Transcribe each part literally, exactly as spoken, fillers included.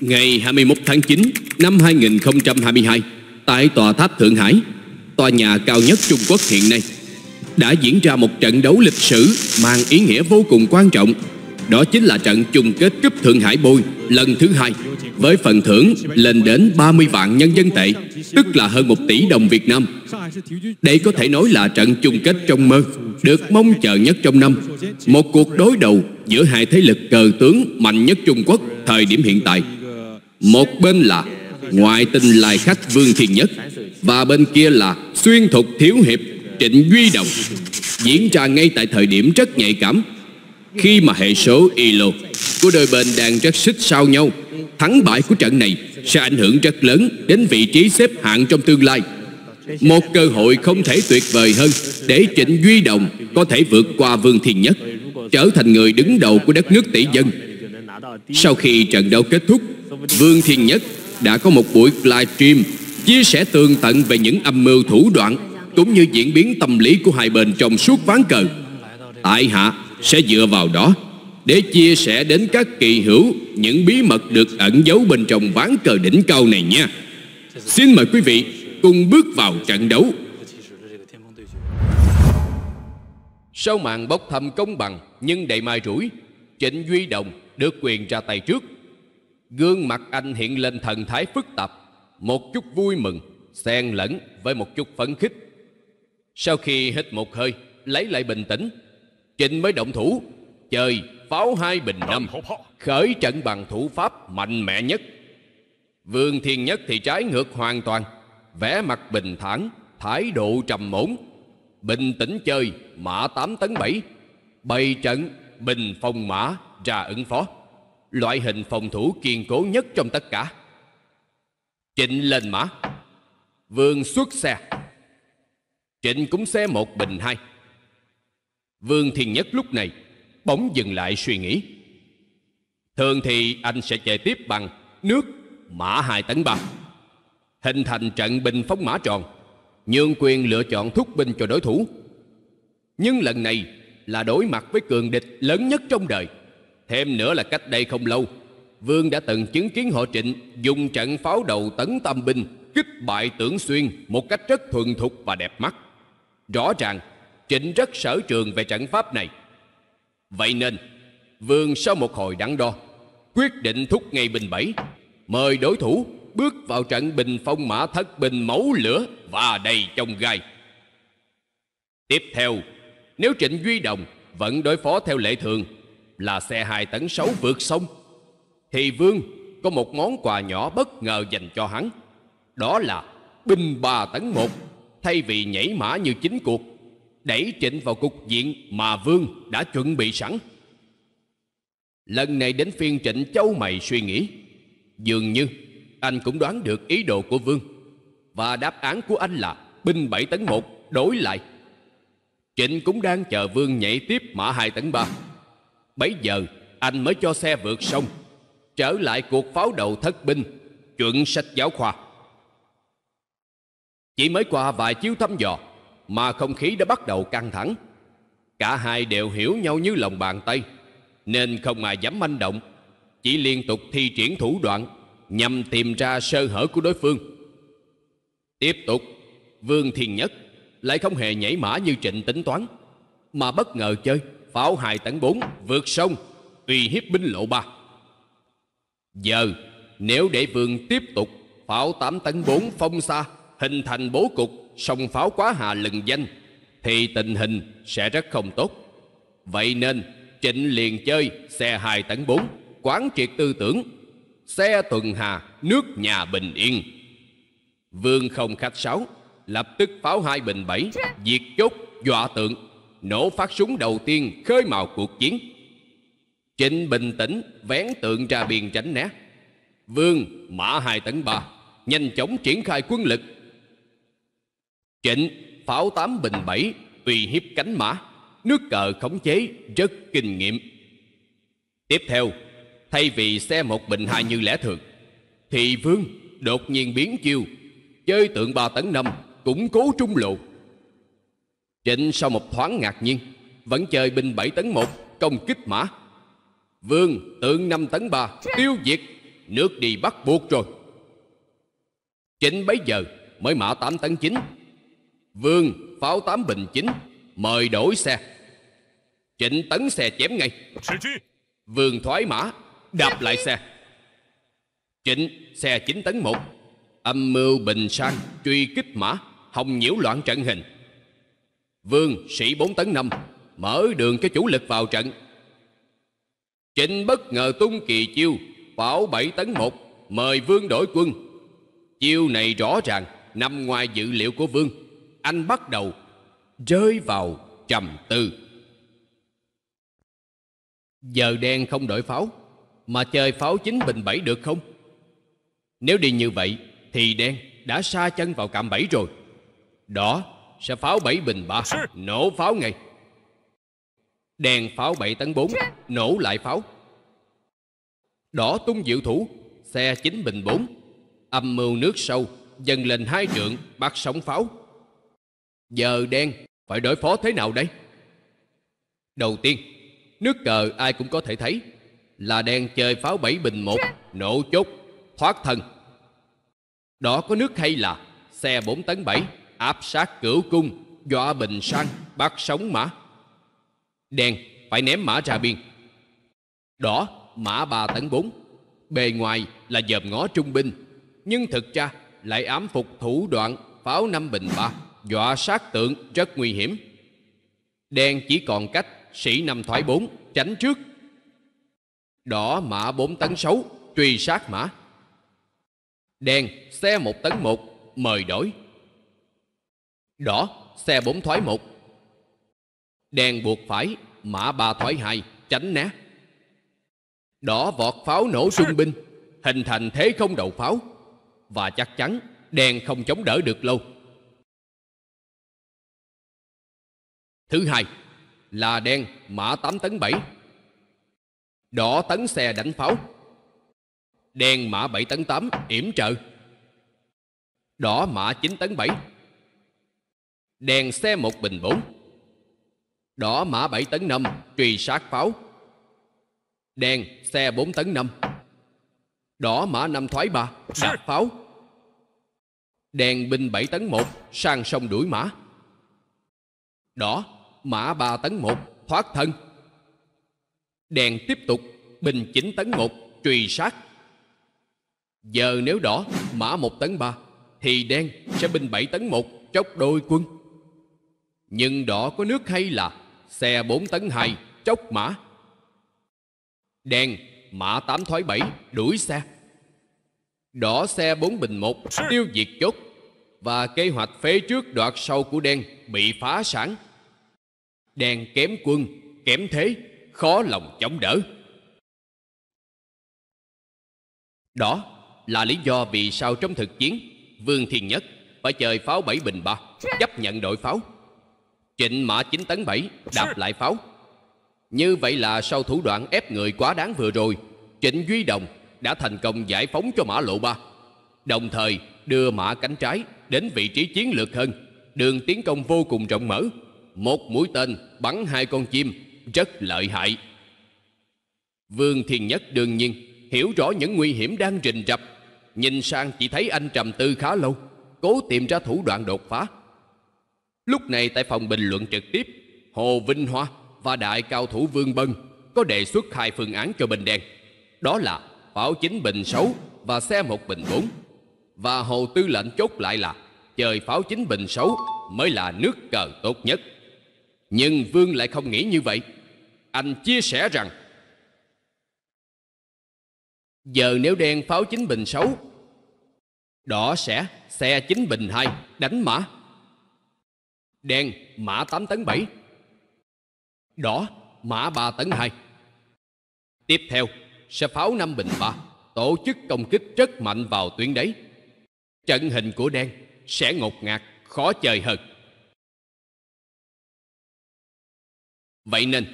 Ngày hai mươi mốt tháng chín năm hai nghìn không trăm hai mươi hai, tại Tòa Tháp Thượng Hải, tòa nhà cao nhất Trung Quốc hiện nay, đã diễn ra một trận đấu lịch sử mang ý nghĩa vô cùng quan trọng. Đó chính là trận chung kết cúp Thượng Hải Bôi lần thứ hai với phần thưởng lên đến ba mươi vạn nhân dân tệ, tức là hơn một tỷ đồng Việt Nam. Đây có thể nói là trận chung kết trong mơ, được mong chờ nhất trong năm. Một cuộc đối đầu giữa hai thế lực cờ tướng mạnh nhất Trung Quốc thời điểm hiện tại. Một bên là Ngoại Tinh Lai Khách Vương Thiên Nhất, và bên kia là Xuyên Thục Thiếu Hiệp Trịnh Duy Đồng. Diễn ra ngay tại thời điểm rất nhạy cảm, khi mà hệ số i lờ ô của đôi bên đang rất xích sao nhau. Thắng bại của trận này sẽ ảnh hưởng rất lớn đến vị trí xếp hạng trong tương lai. Một cơ hội không thể tuyệt vời hơn để Trịnh Duy Đồng có thể vượt qua Vương Thiên Nhất, trở thành người đứng đầu của đất nước tỷ dân. Sau khi trận đấu kết thúc, Vương Thiên Nhất đã có một buổi livestream chia sẻ tường tận về những âm mưu thủ đoạn cũng như diễn biến tâm lý của hai bên trong suốt ván cờ. Tại hạ sẽ dựa vào đó để chia sẻ đến các kỳ hữu những bí mật được ẩn giấu bên trong ván cờ đỉnh cao này nha. Xin mời quý vị cùng bước vào trận đấu. Sau màn bốc thăm công bằng nhưng đầy mai rủi, Trịnh Duy Đồng được quyền ra tay trước. Gương mặt anh hiện lên thần thái phức tạp, một chút vui mừng xen lẫn với một chút phấn khích. Sau khi hít một hơi lấy lại bình tĩnh, Trịnh mới động thủ. Chơi pháo hai bình năm, khởi trận bằng thủ pháp mạnh mẽ nhất. Vương Thiên Nhất thì trái ngược hoàn toàn, vẻ mặt bình thản, thái độ trầm ổn, bình tĩnh chơi mã tám tấn bảy, bày trận bình phong mã ra ứng phó, loại hình phòng thủ kiên cố nhất trong tất cả. Trịnh lên mã, Vương xuất xe. Trịnh cũng xe một bình hai. Vương Thiên Nhất lúc này bỗng dừng lại suy nghĩ. Thường thì anh sẽ chạy tiếp bằng nước mã hai tấn ba, hình thành trận bình phong mã tròn, nhường quyền lựa chọn thúc binh cho đối thủ. Nhưng lần này là đối mặt với cường địch lớn nhất trong đời. Thêm nữa là cách đây không lâu, Vương đã từng chứng kiến họ Trịnh dùng trận pháo đầu tấn tam binh kích bại Tưởng Xuyên một cách rất thuần thục và đẹp mắt. Rõ ràng Trịnh rất sở trường về trận pháp này. Vậy nên Vương sau một hồi đắn đo, quyết định thúc ngay bình bảy, mời đối thủ bước vào trận bình phong mã thất bình máu lửa và đầy chông gai. Tiếp theo, nếu Trịnh Duy Đồng vẫn đối phó theo lệ thường là xe hai tấn sáu vượt sông, thì Vương có một món quà nhỏ bất ngờ dành cho hắn. Đó là binh ba tấn một. Thay vì nhảy mã như chính cuộc, đẩy Trịnh vào cục diện mà Vương đã chuẩn bị sẵn. Lần này đến phiên Trịnh châu mày suy nghĩ. Dường như anh cũng đoán được ý đồ của Vương, và đáp án của anh là binh bảy tấn một đổi lại. Trịnh cũng đang chờ Vương nhảy tiếp mã hai tấn ba. Bấy giờ anh mới cho xe vượt sông, trở lại cuộc pháo đầu thất binh, chuẩn sách giáo khoa. Chỉ mới qua vài chiếu thăm dò mà không khí đã bắt đầu căng thẳng. Cả hai đều hiểu nhau như lòng bàn tay, nên không ai dám manh động, chỉ liên tục thi triển thủ đoạn nhằm tìm ra sơ hở của đối phương. Tiếp tục, Vương Thiên Nhất lại không hề nhảy mã như Trịnh tính toán, mà bất ngờ chơi pháo hai tấn bốn vượt sông, uy hiếp binh lộ ba. Giờ nếu để Vương tiếp tục pháo tám tấn bốn phong xa, hình thành bố cục sông pháo quá hà lừng danh, thì tình hình sẽ rất không tốt. Vậy nên Trịnh liền chơi xe hai tấn bốn, quán triệt tư tưởng xe tuần hà nước nhà bình yên. Vương không khách sáo, lập tức pháo hai bình bảy diệt chốt dọa tượng, nổ phát súng đầu tiên khơi mào cuộc chiến. Trịnh bình tĩnh vén tượng ra biên tránh né. Vương mã hai tấn ba nhanh chóng triển khai quân lực. Trịnh pháo tám bình bảy uy hiếp cánh mã, nước cờ khống chế rất kinh nghiệm. Tiếp theo, thay vì xe một bình hai như lẽ thường, thì Vương đột nhiên biến chiêu, chơi tượng ba tấn năm củng cố trung lộ. Trịnh sau một thoáng ngạc nhiên, vẫn chơi binh bảy tấn một công kích mã. Vương tượng năm tấn ba tiêu diệt, nước đi bắt buộc rồi. Chính bấy giờ mới mã tám tấn chín, Vương pháo tám bình chín, mời đổi xe. Trịnh tấn xe chém ngay. Vương thoái mã, đạp lại xe. Trịnh xe chín tấn một, âm mưu bình sang truy kích mã, hòng nhiễu loạn trận hình. Vương sĩ bốn tấn năm, mở đường cho chủ lực vào trận. Trịnh bất ngờ tung kỳ chiêu pháo bảy tấn một, mời Vương đổi quân. Chiêu này rõ ràng nằm ngoài dự liệu của Vương. Anh bắt đầu rơi vào trầm tư. Giờ đen không đổi pháo, mà chơi pháo chín bình bảy được không? Nếu đi như vậy thì đen đã sa chân vào cạm bẫy rồi. Đỏ sẽ pháo bảy bình ba, nổ pháo ngay. Đen pháo bảy tấn bốn, nổ lại pháo. Đỏ tung diệu thủ, xe chín bình bốn, âm mưu nước sâu dần lên hai trượng, bắt sóng pháo. Giờ đen phải đối phó thế nào đây? Đầu tiên, nước cờ ai cũng có thể thấy là đen chơi pháo bảy bình một, nổ chốt, thoát thân. Đỏ có nước hay là xe bốn tấn bảy, áp sát cửu cung, dọa bình sang, bắt sóng mã. Đen phải ném mã ra biên. Đỏ mã ba tấn bốn, bề ngoài là dòm ngó trung binh, nhưng thực ra lại ám phục thủ đoạn pháo năm bình ba, dọa sát tượng, rất nguy hiểm. Đen chỉ còn cách sĩ năm thoái bốn, tránh trước. Đỏ mã bốn tấn sáu, truy sát mã. Đen xe một tấn một, mời đổi. Đỏ xe bốn thoái một. Đen buộc phải mã ba thoái hai, tránh né. Đỏ vọt pháo nổ xung binh, hình thành thế không đầu pháo. Và chắc chắn đen không chống đỡ được lâu. Thứ hai là đen mã tám tấn bảy, đỏ tấn xe đánh pháo. Đen mã bảy tấn tám, yểm trợ. Đỏ mã chín tấn bảy, đen xe một bình bốn. Đỏ mã bảy tấn năm, truy sát pháo. Đen xe bốn tấn năm, đỏ mã năm thoái ba, đạp pháo. Đen binh bảy tấn một, sang sông đuổi mã. Đỏ mã ba tấn một, thoát thân. Đen tiếp tục binh chín tấn một, truy sát. Giờ nếu đỏ mã một tấn ba thì đen sẽ binh bảy tấn một, chốc đôi quân. Nhưng đỏ có nước hay là xe bốn tấn hai, chốc mã. Đen mã tám thoái bảy, đuổi xe. Đỏ xe bốn bình một, tiêu diệt chốt. Và kế hoạch phế trước đoạt sau của đen bị phá sản. Đen kém quân, kém thế, khó lòng chống đỡ. Đó là lý do vì sao trong thực chiến, Vương Thiên Nhất phải chơi pháo bảy bình ba, chấp nhận đội pháo. Trịnh mã chín tấn bảy, đạp lại pháo. Như vậy là sau thủ đoạn ép người quá đáng vừa rồi, Trịnh Duy Đồng đã thành công giải phóng cho mã lộ ba, đồng thời đưa mã cánh trái đến vị trí chiến lược hơn. Đường tiến công vô cùng rộng mở, một mũi tên bắn hai con chim, rất lợi hại. Vương Thiên Nhất đương nhiên hiểu rõ những nguy hiểm đang rình rập. Nhìn sang chỉ thấy anh trầm tư khá lâu, cố tìm ra thủ đoạn đột phá. Lúc này tại phòng bình luận trực tiếp, Hồ Vinh Hoa và đại cao thủ Vương Bân có đề xuất hai phương án cho bên đen. Đó là pháo chín bình sáu và xe một bình bốn. Và Hồ Tư Lệnh chốt lại là chơi pháo chín bình sáu mới là nước cờ tốt nhất. Nhưng Vương lại không nghĩ như vậy. Anh chia sẻ rằng giờ nếu đen pháo chín bình sáu, đỏ sẽ xe chín bình hai, đánh mã. Đen mã tám tấn bảy, đỏ mã ba tấn hai. Tiếp theo sẽ pháo năm bình ba, tổ chức công kích rất mạnh vào tuyến đấy. Trận hình của đen sẽ ngột ngạt, khó chơi hơn. Vậy nên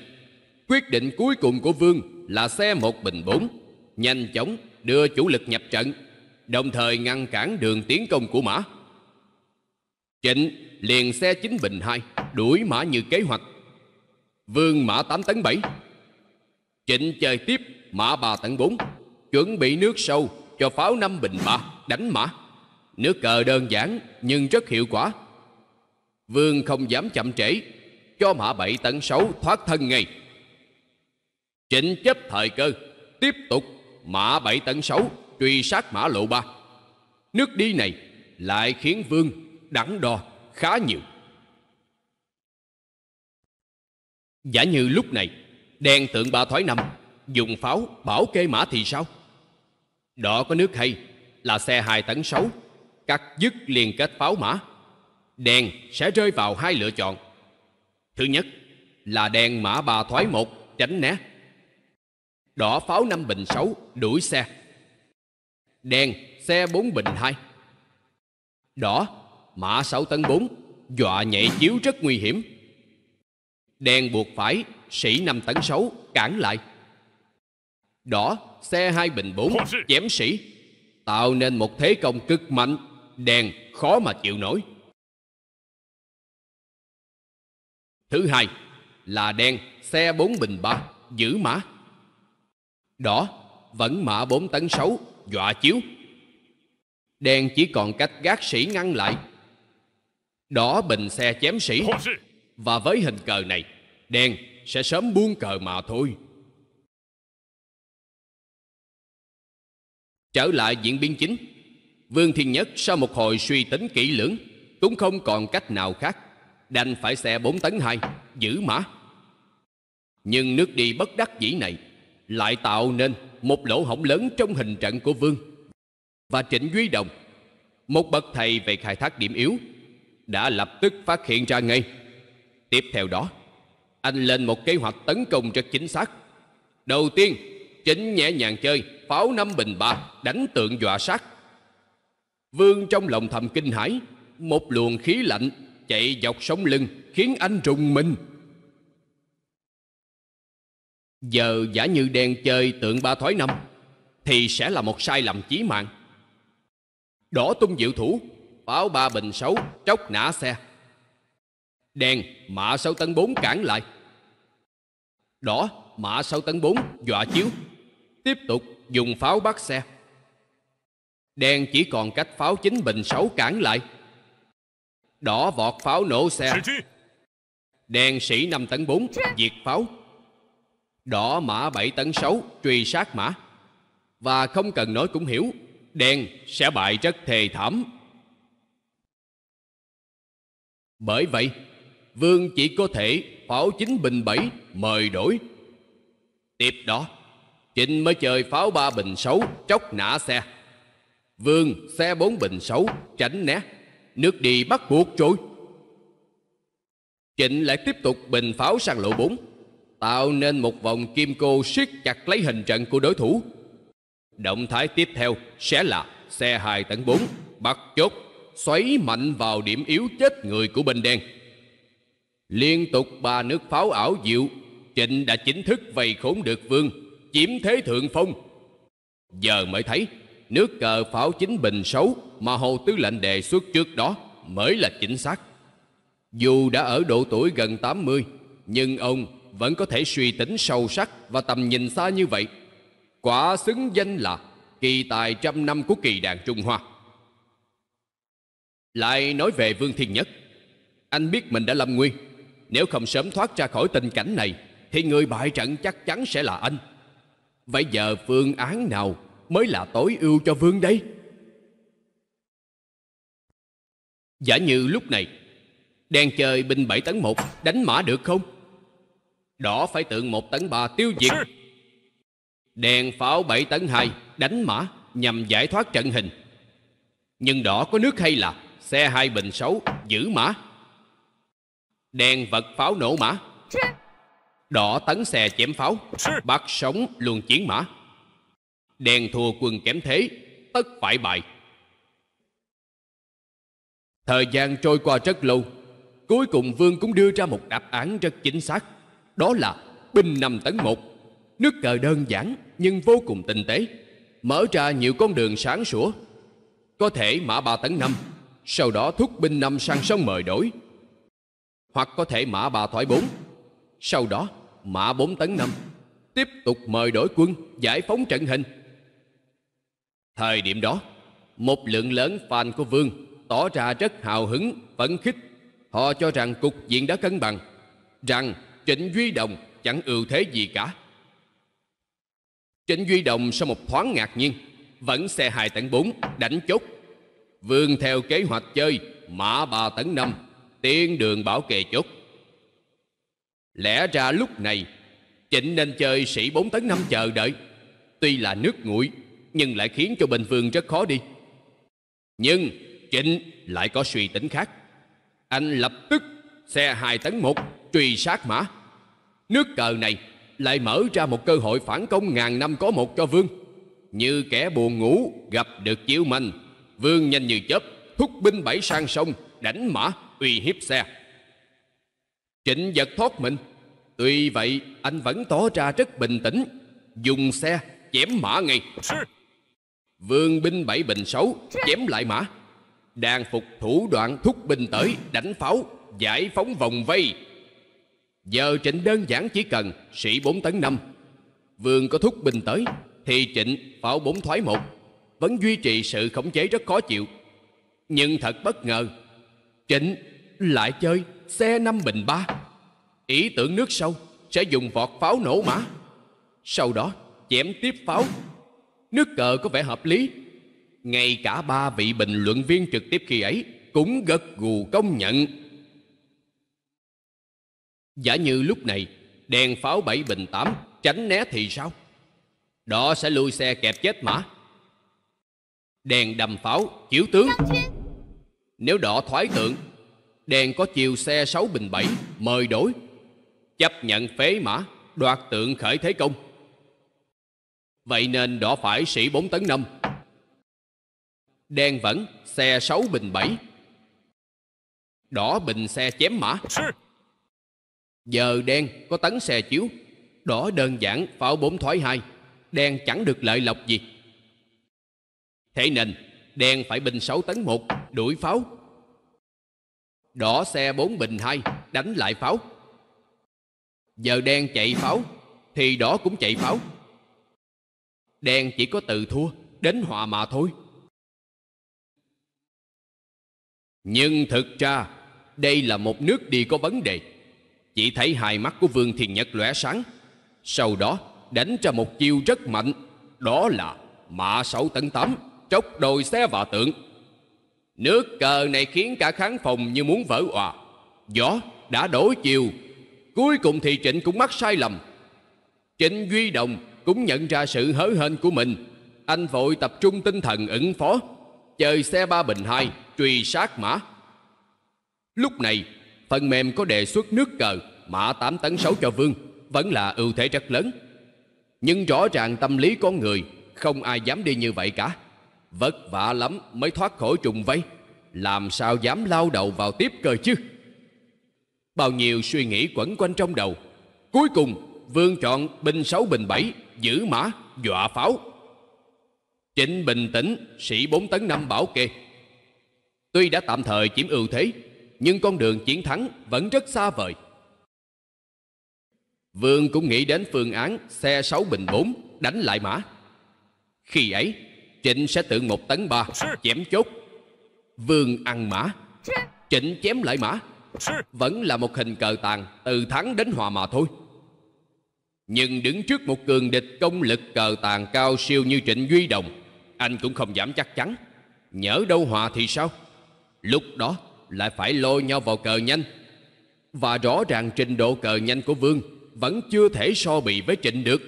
quyết định cuối cùng của Vương là xe một bình bốn, nhanh chóng đưa chủ lực nhập trận, đồng thời ngăn cản đường tiến công của mã. Trịnh liền xe chín bình hai, đuổi mã như kế hoạch. Vương mã tám tấn bảy, Trịnh chơi tiếp mã ba tấn bốn, chuẩn bị nước sâu cho pháo năm bình ba đánh mã. Nước cờ đơn giản nhưng rất hiệu quả. Vương không dám chậm trễ, cho mã bảy tận sáu thoát thân ngay. Trịnh chấp thời cơ, tiếp tục mã bảy tận sáu truy sát mã lộ ba. Nước đi này lại khiến Vương đắn đo khá nhiều. Giả như lúc này đèn tượng ba thoái năm dùng pháo bảo kê mã thì sao? Đó có nước hay là xe hai tấn sáu cắt dứt liền kết pháo mã. Đèn sẽ rơi vào hai lựa chọn. Thứ nhất là đèn mã ba thoái một tránh né, đỏ pháo năm bình sáu đuổi xe. Đèn xe bốn bình hai, đỏ mã sáu tấn bốn dọa nhảy chiếu rất nguy hiểm. Đèn buộc phải sĩ năm tấn sáu cản lại. Đỏ xe hai bình bốn chém sĩ, tạo nên một thế công cực mạnh. Đèn khó mà chịu nổi. Thứ hai là đèn xe bốn bình ba giữ mã. Đỏ vẫn mã bốn tấn sáu dọa chiếu. Đèn chỉ còn cách gác sĩ ngăn lại. Đỏ bình xe chém sĩ. Và với hình cờ này, đèn sẽ sớm buông cờ mà thôi. Trở lại diễn biến chính, Vương Thiên Nhất sau một hồi suy tính kỹ lưỡng cũng không còn cách nào khác, đành phải xe bốn tấn hai giữ mã. Nhưng nước đi bất đắc dĩ này lại tạo nên một lỗ hổng lớn trong hình trận của Vương và Trịnh Duy Đồng. Một bậc thầy về khai thác điểm yếu, đã lập tức phát hiện ra ngay. Tiếp theo đó, anh lên một kế hoạch tấn công rất chính xác. Đầu tiên, chính nhẹ nhàng chơi pháo năm bình ba đánh tượng dọa sát. Vương trong lòng thầm kinh hãi, một luồng khí lạnh chạy dọc sống lưng khiến anh rùng mình. Giờ giả như đèn chơi tượng ba thoái năm thì sẽ là một sai lầm chí mạng. Đỏ tung diệu thủ pháo ba bình sáu chốc nã xe. Đèn mã sáu tấn bốn cản lại. Đỏ mã sáu tấn bốn dọa chiếu, tiếp tục dùng pháo bắt xe. Đèn chỉ còn cách pháo chín bình sáu cản lại. Đỏ vọt pháo nổ xe. Đèn sĩ năm tấn bốn diệt pháo. Đỏ mã bảy tấn sáu truy sát mã. Và không cần nói cũng hiểu, đèn sẽ bại rất thê thảm. Bởi vậy, Vương chỉ có thể pháo chín bình bảy mời đổi. Tiếp đó, Trịnh mới chơi pháo ba bình sáu chốc nã xe. Vương xe bốn bình sáu tránh né, nước đi bắt buộc trôi. Trịnh lại tiếp tục bình pháo sang lộ bốn, tạo nên một vòng kim cô siết chặt lấy hình trận của đối thủ. Động thái tiếp theo sẽ là xe hai tấn bốn bắt chốt, xoáy mạnh vào điểm yếu chết người của bên đen. Liên tục ba nước pháo ảo diệu, Trịnh đã chính thức vây khốn được Vương, chiếm thế thượng phong. Giờ mới thấy nước cờ pháo chính bình sáu mà Hồ Tứ Lệnh đề xuất trước đó mới là chính xác. Dù đã ở độ tuổi gần tám mươi, nhưng ông vẫn có thể suy tính sâu sắc và tầm nhìn xa như vậy, quả xứng danh là kỳ tài trăm năm của kỳ đàn Trung Hoa. Lại nói về Vương Thiên Nhất, anh biết mình đã lâm nguy. Nếu không sớm thoát ra khỏi tình cảnh này thì người bại trận chắc chắn sẽ là anh. Vậy giờ phương án nào mới là tối ưu cho Vương đây? Giả như lúc này đèn chơi binh bảy tấn một đánh mã được không? Đỏ phải tượng một tấn ba tiêu diệt. Đèn pháo bảy tấn hai đánh mã nhằm giải thoát trận hình. Nhưng đỏ có nước hay là xe hai bình sáu giữ mã. Đèn vật pháo nổ mã. Đỏ tấn xe chém pháo bắt sống luồng chiến mã. Đèn thua quân kém thế, tất phải bại. Thời gian trôi qua rất lâu, cuối cùng Vương cũng đưa ra một đáp án rất chính xác. Đó là binh năm tấn một. Nước cờ đơn giản nhưng vô cùng tinh tế, mở ra nhiều con đường sáng sủa. Có thể mã ba tấn năm, sau đó thúc binh năm sang sông mời đổi. Hoặc có thể mã ba thoái bốn, sau đó mã bốn tấn năm, tiếp tục mời đổi quân giải phóng trận hình. Thời điểm đó, một lượng lớn fan của Vương tỏ ra rất hào hứng, phấn khích. Họ cho rằng cục diện đã cân bằng, rằng Trịnh Duy Đồng chẳng ưu thế gì cả. Trịnh Duy Đồng sau một thoáng ngạc nhiên, vẫn xe hai tấn bốn đánh chốt. Vương theo kế hoạch chơi mã ba tấn năm, tiến đường bảo kề chốt. Lẽ ra lúc này Trịnh nên chơi sĩ bốn tấn năm chờ đợi. Tuy là nước nguội nhưng lại khiến cho bên Vương rất khó đi. Nhưng Trịnh lại có suy tính khác. Anh lập tức xe hai tấn một truy sát mã. Nước cờ này lại mở ra một cơ hội phản công ngàn năm có một cho Vương. Như kẻ buồn ngủ gặp được chiếu manh, Vương nhanh như chớp thúc binh bảy sang sông, đánh mã uy hiếp xe. Trịnh giật thoát mình. Tuy vậy anh vẫn tỏ ra rất bình tĩnh, dùng xe chém mã ngay. Vương binh bảy bình sáu chém lại mã, đàn phục thủ đoạn thúc binh tới đánh pháo, giải phóng vòng vây. Giờ Trịnh đơn giản chỉ cần sĩ bốn tấn năm. Vương có thúc binh tới thì Trịnh pháo bốn thoái một, vẫn duy trì sự khống chế rất khó chịu. Nhưng thật bất ngờ, Trịnh lại chơi xe năm bình ba, ý tưởng nước sâu sẽ dùng vọt pháo nổ mã, sau đó chém tiếp pháo. Nước cờ có vẻ hợp lý. Ngay cả ba vị bình luận viên trực tiếp khi ấy cũng gật gù công nhận. Giả như lúc này đèn pháo bảy bình tám tránh né thì sao? Đó sẽ lui xe kẹp chết mã. Đèn đầm pháo chiếu tướng, nếu đỏ thoái tượng, đèn có chiều xe sáu bình bảy mời đổi, chấp nhận phế mã, đoạt tượng khởi thế công. Vậy nên đỏ phải sĩ bốn tấn năm, đen vẫn xe sáu bình bảy, đỏ bình xe chém mã. Giờ đen có tấn xe chiếu, đỏ đơn giản pháo bốn thoái hai, đen chẳng được lợi lộc gì. Thế nên đen phải bình sáu tấn một đuổi pháo, đỏ xe bốn bình hai đánh lại pháo. Giờ đen chạy pháo thì đỏ cũng chạy pháo, đen chỉ có từ thua đến hòa mà thôi. Nhưng thực ra đây là một nước đi có vấn đề. Chỉ thấy hai mắt của Vương Thiên Nhất lóe sáng, sau đó đánh ra một chiêu rất mạnh, đó là mã sáu tấn tám tróc đồi xe và tượng. Nước cờ này khiến cả khán phòng như muốn vỡ òa. Gió đã đổi chiều. Cuối cùng thì Trịnh cũng mắc sai lầm. Trịnh Duy Đồng cũng nhận ra sự hớ hênh của mình. Anh vội tập trung tinh thần ứng phó, chơi xe ba bình hai truy sát mã. Lúc này phần mềm có đề xuất nước cờ mã tám tấn sáu cho Vương vẫn là ưu thế rất lớn. Nhưng rõ ràng tâm lý con người không ai dám đi như vậy cả. Vất vả lắm mới thoát khỏi trùng vây, làm sao dám lao đầu vào tiếp cơ chứ. Bao nhiêu suy nghĩ quẩn quanh trong đầu. Cuối cùng Vương chọn binh sáu bình bảy giữ mã dọa pháo. Trịnh bình tĩnh sĩ bốn tấn năm bảo kê. Tuy đã tạm thời chiếm ưu thế, nhưng con đường chiến thắng vẫn rất xa vời. Vương cũng nghĩ đến phương án xe sáu bình bốn đánh lại mã. Khi ấy Trịnh sẽ tượng một tấn ba chém chốt. Vương ăn mã, Trịnh chém lại mã, vẫn là một hình cờ tàn từ thắng đến hòa mà thôi. Nhưng đứng trước một cường địch công lực cờ tàn cao siêu như Trịnh Duy Đồng, anh cũng không dám chắc chắn. Nhỡ đâu hòa thì sao? Lúc đó lại phải lôi nhau vào cờ nhanh. Và rõ ràng trình độ cờ nhanh của Vương vẫn chưa thể so bì với Trịnh được.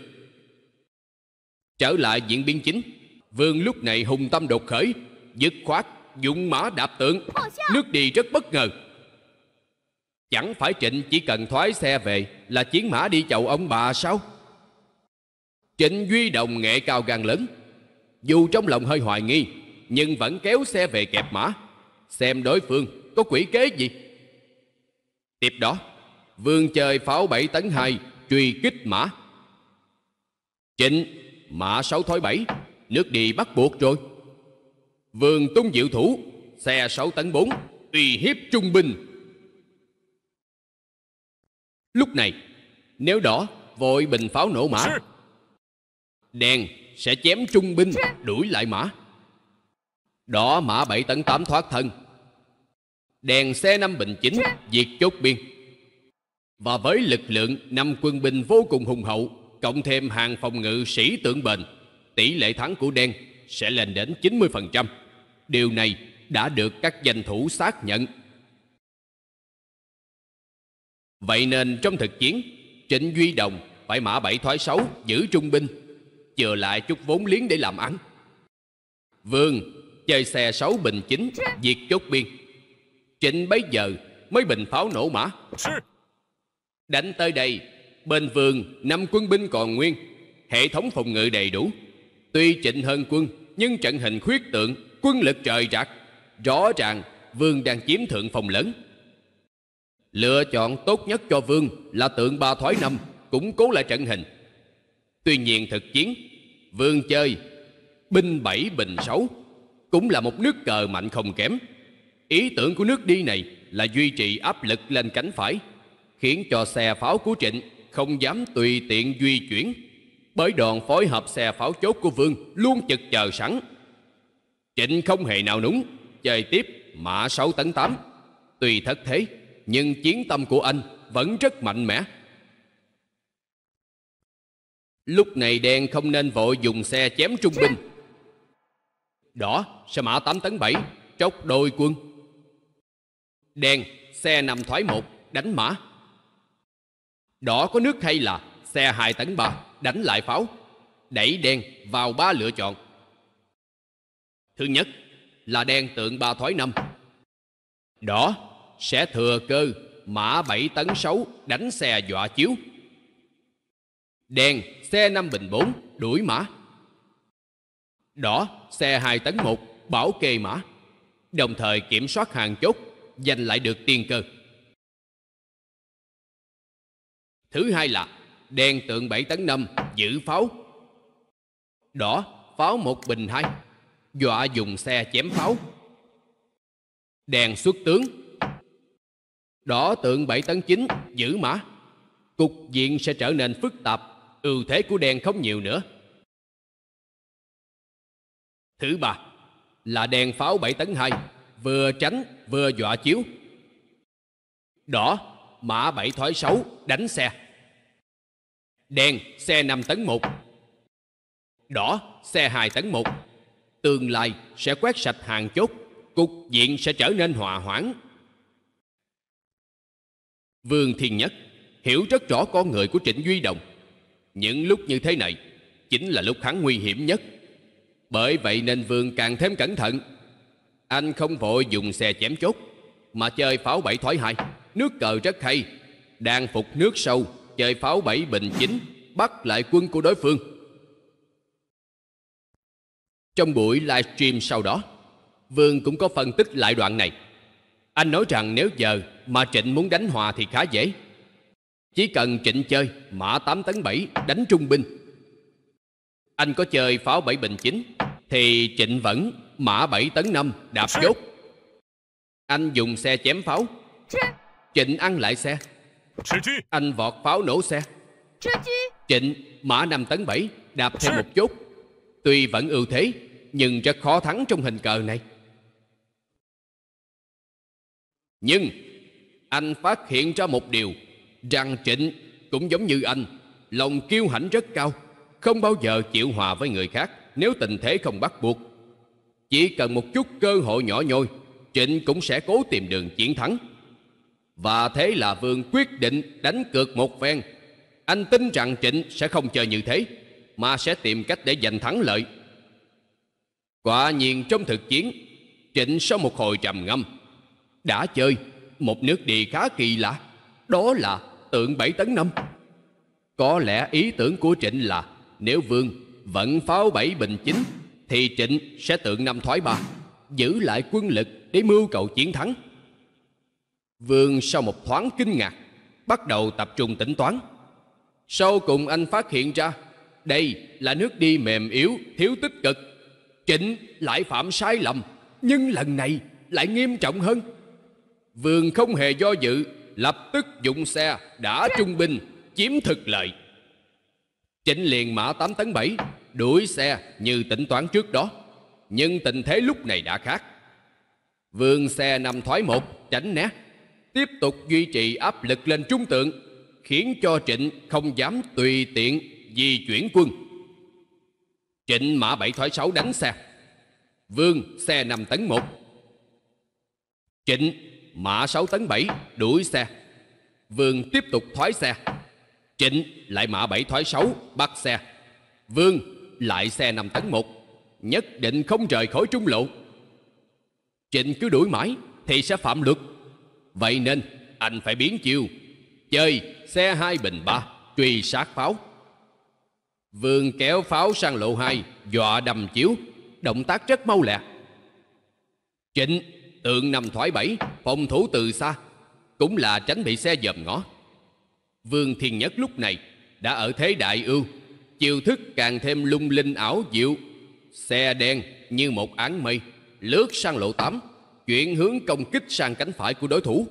Trở lại diễn biến chính, Vương lúc này hùng tâm đột khởi, dứt khoát dụng mã đạp tượng. Nước đi rất bất ngờ. Chẳng phải Trịnh chỉ cần thoái xe về là chiến mã đi chầu ông bà sao? Trịnh Duy Đồng nghệ cao gan lớn, dù trong lòng hơi hoài nghi nhưng vẫn kéo xe về kẹp mã, xem đối phương có quỷ kế gì. Tiếp đó Vương chơi pháo bảy tấn hai truy kích mã. Trịnh mã sáu thoái bảy, nước đi bắt buộc rồi. Vương tung diệu thủ xe sáu tấn bốn uy hiếp trung binh. Lúc này nếu đỏ vội bình pháo nổ mã, đen sẽ chém trung binh đuổi lại mã. Đỏ mã bảy tấn tám thoát thân, đèn xe năm bình chính diệt chốt biên. Và với lực lượng năm quân binh vô cùng hùng hậu, cộng thêm hàng phòng ngự sĩ tưởng bền, tỷ lệ thắng của đen sẽ lên đến chín mươi phần trăm. Điều này đã được các danh thủ xác nhận. Vậy nên trong thực chiến, Trịnh Duy Đồng phải mã bảy thoái sáu giữ trung binh, chừa lại chút vốn liếng để làm ăn. Vương chơi xe sáu bình chính diệt chốt biên. Trịnh bấy giờ mới bình pháo nổ mã. Đánh tới đây, bên Vương năm quân binh còn nguyên, hệ thống phòng ngự đầy đủ. Tuy Trịnh hơn quân, nhưng trận hình khuyết tượng, quân lực trời rạc, rõ ràng Vương đang chiếm thượng phòng lớn. Lựa chọn tốt nhất cho Vương là tượng ba thoái năm, củng cố lại trận hình. Tuy nhiên thực chiến, Vương chơi binh bảy bình sáu, cũng là một nước cờ mạnh không kém. Ý tưởng của nước đi này là duy trì áp lực lên cánh phải, khiến cho xe pháo của Trịnh không dám tùy tiện di chuyển, bởi đoàn phối hợp xe pháo chốt của Vương luôn chực chờ sẵn. Trịnh không hề nào núng, chơi tiếp mã sáu tấn tám. Tuy thất thế, nhưng chiến tâm của anh vẫn rất mạnh mẽ. Lúc này đen không nên vội dùng xe chém trung binh. Đỏ sẽ mã tám tấn bảy, tróc đôi quân. Đen xe năm thoái một, đánh mã. Đỏ có nước hay là xe hai tấn ba, đánh lại pháo, đẩy đen vào ba lựa chọn. Thứ nhất là đen tượng ba thoái năm. Đỏ sẽ thừa cơ mã bảy tấn sáu, đánh xe dọa chiếu. Đen xe năm bình bốn, đuổi mã. Đỏ xe hai tấn một, bảo kê mã, đồng thời kiểm soát hàng chốt, giành lại được tiên cơ. Thứ hai là đen tượng bảy tấn năm, giữ pháo. Đỏ pháo một bình hai, dọa dùng xe chém pháo. Đen xuất tướng. Đỏ tượng bảy tấn chín, giữ mã. Cục diện sẽ trở nên phức tạp, ưu thế của đen không nhiều nữa. Thứ ba là đen pháo bảy tấn hai, vừa tránh vừa dọa chiếu. Đỏ mã bảy thoái sáu, đánh xe. Đen xe năm tấn một, đỏ xe hai tấn một. Tương lai sẽ quét sạch hàng chốt, cục diện sẽ trở nên hòa hoãn. Vương Thiên Nhất hiểu rất rõ con người của Trịnh Duy Đồng. Những lúc như thế này chính là lúc hắn nguy hiểm nhất. Bởi vậy nên Vương càng thêm cẩn thận. Anh không vội dùng xe chém chốt, mà chơi pháo bảy thoái hai. Nước cờ rất hay. Đang phục nước sâu, chơi pháo bảy bình chín, bắt lại quân của đối phương. Trong buổi livestream sau đó, Vương cũng có phân tích lại đoạn này. Anh nói rằng nếu giờ mà Trịnh muốn đánh hòa thì khá dễ. Chỉ cần Trịnh chơi mã tám tấn bảy, đánh trung binh. Anh có chơi pháo bảy bình chín thì Trịnh vẫn mã bảy tấn năm, đạp chốt. Anh dùng xe chém pháo, Trịnh ăn lại xe. Anh vọt pháo nổ xe, Trịnh mã năm tấn bảy, đạp thêm một chốt. Tuy vẫn ưu thế, nhưng rất khó thắng trong hình cờ này. Nhưng anh phát hiện ra một điều, rằng Trịnh cũng giống như anh, lòng kiêu hãnh rất cao, không bao giờ chịu hòa với người khác nếu tình thế không bắt buộc. Chỉ cần một chút cơ hội nhỏ nhoi, Trịnh cũng sẽ cố tìm đường chiến thắng. Và thế là Vương quyết định đánh cược một phen. Anh tin rằng Trịnh sẽ không chơi như thế, mà sẽ tìm cách để giành thắng lợi. Quả nhiên trong thực chiến, Trịnh sau một hồi trầm ngâm đã chơi một nước đi khá kỳ lạ, đó là tượng bảy tấn năm. Có lẽ ý tưởng của Trịnh là nếu Vương vận pháo bảy bình chín thì Trịnh sẽ tượng năm thoái ba, giữ lại quân lực để mưu cầu chiến thắng. Vương sau một thoáng kinh ngạc, bắt đầu tập trung tính toán. Sau cùng anh phát hiện ra đây là nước đi mềm yếu, thiếu tích cực. Trịnh lại phạm sai lầm, nhưng lần này lại nghiêm trọng hơn. Vương không hề do dự, lập tức dụng xe đã trung binh, chiếm thực lợi. Trịnh liền mã tám tấn bảy, đuổi xe như tính toán trước đó. Nhưng tình thế lúc này đã khác. Vương xe năm thoái một, tránh né, tiếp tục duy trì áp lực lên trung tượng, khiến cho Trịnh không dám tùy tiện di chuyển quân. Trịnh mã bảy thoái sáu đánh xe, Vương xe năm tấn một. Trịnh mã sáu tấn bảy đuổi xe, Vương tiếp tục thoái xe. Trịnh lại mã bảy thoái sáu bắt xe, Vương lại xe năm tấn một, nhất định không rời khỏi trung lộ. Trịnh cứ đuổi mãi thì sẽ phạm luật. Vậy nên anh phải biến chiêu, chơi xe hai bình ba truy sát pháo. Vương kéo pháo sang lộ hai, dọa đầm chiếu, động tác rất mau lẹ. Trịnh tượng nằm thoải bảy, phòng thủ từ xa, cũng là tránh bị xe dòm ngó. Vương Thiên Nhất lúc này đã ở thế đại ưu, chiêu thức càng thêm lung linh ảo diệu. Xe đen như một áng mây lướt sang lộ tám, chuyển hướng công kích sang cánh phải của đối thủ.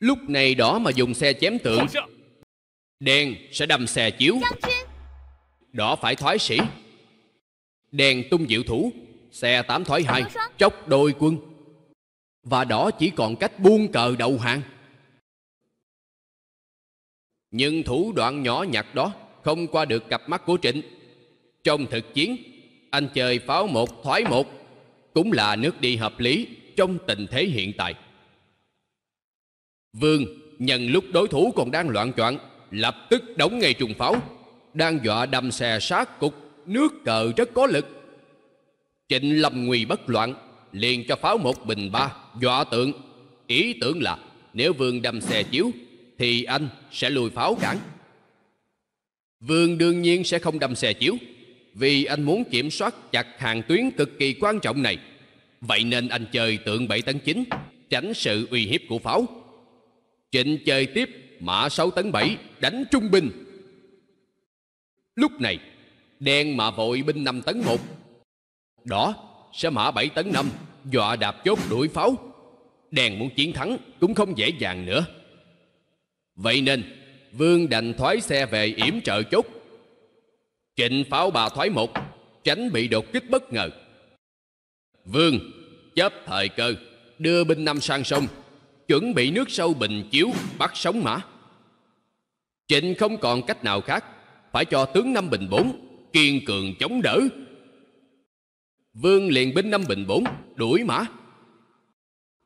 Lúc này đó mà dùng xe chém tượng, đen sẽ đâm xe chiếu, đỏ phải thoái sĩ, đen tung diệu thủ, xe tám thoái hai chốc đôi quân, và đỏ chỉ còn cách buông cờ đầu hàng. Nhưng thủ đoạn nhỏ nhặt đó không qua được cặp mắt của Trịnh. Trong thực chiến, anh chơi pháo một thoái một cũng là nước đi hợp lý trong tình thế hiện tại. Vương nhân lúc đối thủ còn đang loạn choạng, lập tức đóng ngay trùng pháo, đang dọa đâm xe sát cục, nước cờ rất có lực. Trịnh lâm nguy bất loạn, liền cho pháo một bình ba dọa tượng, ý tưởng là nếu Vương đâm xe chiếu thì anh sẽ lùi pháo cản. Vương đương nhiên sẽ không đâm xe chiếu, vì anh muốn kiểm soát chặt hàng tuyến cực kỳ quan trọng này. Vậy nên anh chơi tượng bảy tấn chín, tránh sự uy hiếp của pháo. Trịnh chơi tiếp mã sáu tấn bảy đánh trung binh. Lúc này đen mà vội binh năm tấn một, đỏ sẽ mã bảy tấn năm dọa đạp chốt đuổi pháo. Đen muốn chiến thắng cũng không dễ dàng nữa. Vậy nên Vương đành thoái xe về yểm trợ chốt. Trịnh pháo bà thoái một, tránh bị đột kích bất ngờ. Vương chớp thời cơ đưa binh năm sang sông, chuẩn bị nước sâu bình chiếu bắt sóng mã. Trịnh không còn cách nào khác, phải cho tướng năm bình bốn kiên cường chống đỡ. Vương liền binh năm bình bốn đuổi mã.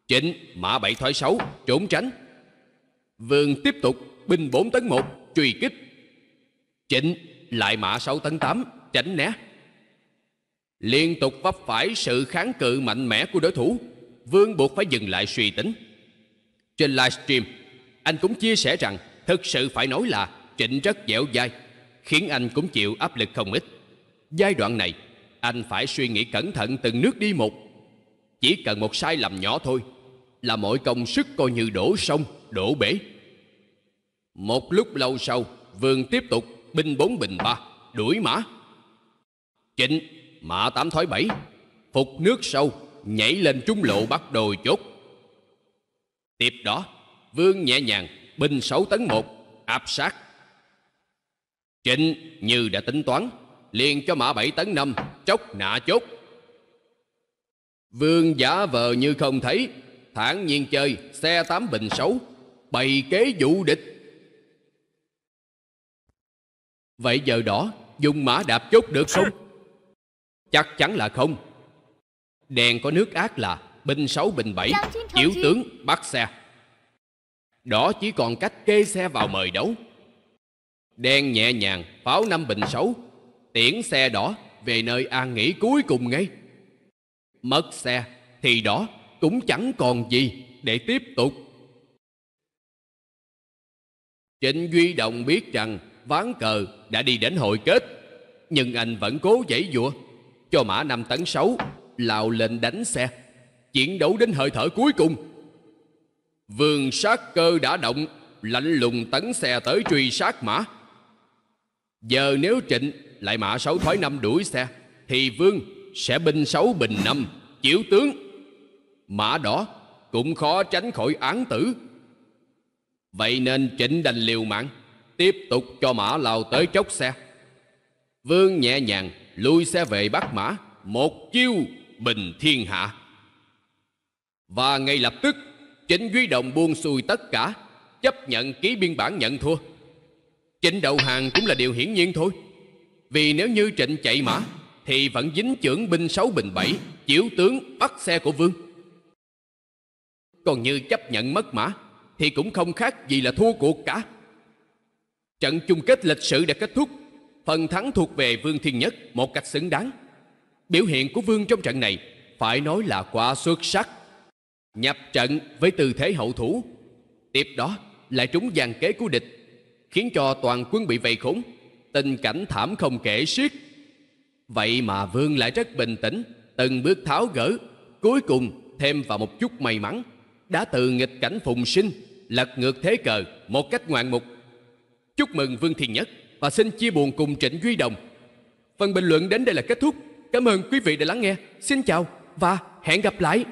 Trịnh mã bảy thoái sáu trốn tránh, Vương tiếp tục binh bốn tấn một truy kích. Trịnh lại mã sáu tấn tám tránh né, liên tục vấp phải sự kháng cự mạnh mẽ của đối thủ. Vương buộc phải dừng lại suy tính. Trên livestream, anh cũng chia sẻ rằng thực sự phải nói là Trịnh rất dẻo dai, khiến anh cũng chịu áp lực không ít. Giai đoạn này, anh phải suy nghĩ cẩn thận từng nước đi một. Chỉ cần một sai lầm nhỏ thôi là mọi công sức coi như đổ sông, đổ bể. Một lúc lâu sau, Vương tiếp tục binh bốn bình ba đuổi mã. Trịnh mã tám thoái bảy phục nước sâu, nhảy lên trung lộ bắt đồi chốt. Tiếp đó Vương nhẹ nhàng binh sáu tấn một áp sát. Trịnh như đã tính toán, liền cho mã bảy tấn năm chốc nạ chốt. Vương giả vờ như không thấy, thản nhiên chơi xe tám bình sáu, bày kế dụ địch. Vậy giờ đỏ dùng mã đạp chốt được không? Chắc chắn là không. Đèn có nước ác là binh sáu bình bảy chiếu tướng bắt xe. Đỏ chỉ còn cách kê xe vào mời đấu. Đen nhẹ nhàng pháo năm bình sáu, tiễn xe đỏ về nơi an nghỉ cuối cùng ngay. Mất xe thì đỏ cũng chẳng còn gì để tiếp tục. Trịnh Duy Đồng biết rằng ván cờ đã đi đến hồi kết, nhưng anh vẫn cố giãy giụa, cho mã năm tấn sáu lao lên đánh xe, chiến đấu đến hơi thở cuối cùng. Vương sát cơ đã động, lạnh lùng tấn xe tới truy sát mã. Giờ nếu Trịnh lại mã sáu thoái năm đuổi xe, thì Vương sẽ binh sáu bình năm chiếu tướng. Mã đỏ cũng khó tránh khỏi án tử. Vậy nên Trịnh đành liều mạng, tiếp tục cho mã lao tới chốc xe. Vương nhẹ nhàng lui xe về bắt mã, một chiêu bình thiên hạ. Và ngay lập tức Trịnh Duy Đồng buông xuôi tất cả, chấp nhận ký biên bản nhận thua. Trịnh đầu hàng cũng là điều hiển nhiên thôi, vì nếu như Trịnh chạy mã thì vẫn dính chưởng binh sáu bình bảy, chiếu tướng bắt xe của Vương. Còn như chấp nhận mất mã thì cũng không khác gì là thua cuộc cả. Trận chung kết lịch sử đã kết thúc, phần thắng thuộc về Vương Thiên Nhất một cách xứng đáng. Biểu hiện của Vương trong trận này phải nói là quá xuất sắc. Nhập trận với tư thế hậu thủ, tiếp đó lại trúng dàn kế của địch, khiến cho toàn quân bị vây khốn, tình cảnh thảm không kể xiết. Vậy mà Vương lại rất bình tĩnh, từng bước tháo gỡ, cuối cùng thêm vào một chút may mắn, đã từ nghịch cảnh phùng sinh, lật ngược thế cờ một cách ngoạn mục. Chúc mừng Vương Thiên Nhất và xin chia buồn cùng Trịnh Duy Đồng. Phần bình luận đến đây là kết thúc. Cảm ơn quý vị đã lắng nghe. Xin chào và hẹn gặp lại.